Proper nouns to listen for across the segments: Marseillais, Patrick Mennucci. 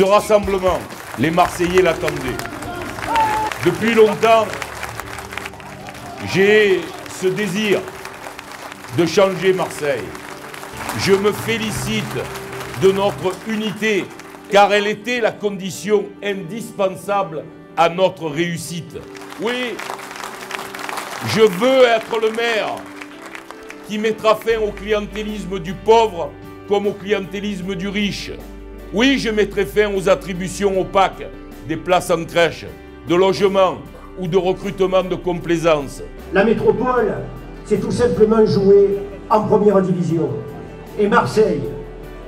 Ce rassemblement, les Marseillais l'attendaient. Depuis longtemps, j'ai ce désir de changer Marseille. Je me félicite de notre unité, car elle était la condition indispensable à notre réussite. Oui, je veux être le maire qui mettra fin au clientélisme du pauvre comme au clientélisme du riche. Oui, je mettrai fin aux attributions opaques des places en crèche, de logement ou de recrutement de complaisance. La métropole, c'est tout simplement jouer en première division. Et Marseille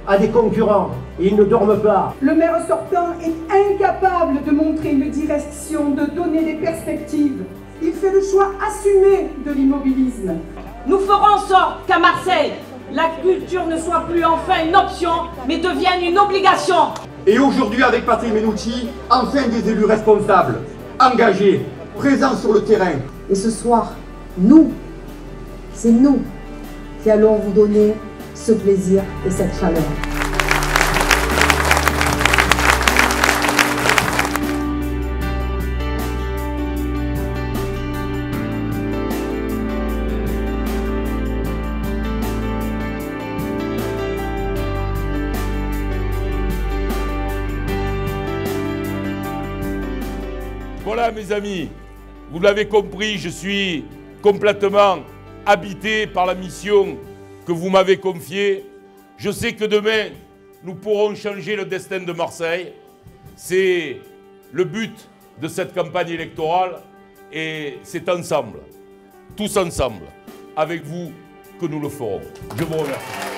a des concurrents et ils ne dorment pas. Le maire sortant est incapable de montrer une direction, de donner des perspectives. Il fait le choix assumé de l'immobilisme. Nous ferons en sorte qu'à Marseille, la culture ne soit plus enfin une option, mais devienne une obligation. Et aujourd'hui, avec Patrick Mennucci, enfin des élus responsables, engagés, présents sur le terrain. Et ce soir, nous, c'est nous qui allons vous donner ce plaisir et cette chaleur. Voilà mes amis, vous l'avez compris, je suis complètement habité par la mission que vous m'avez confiée. Je sais que demain, nous pourrons changer le destin de Marseille. C'est le but de cette campagne électorale et c'est ensemble, tous ensemble, avec vous que nous le ferons. Je vous remercie.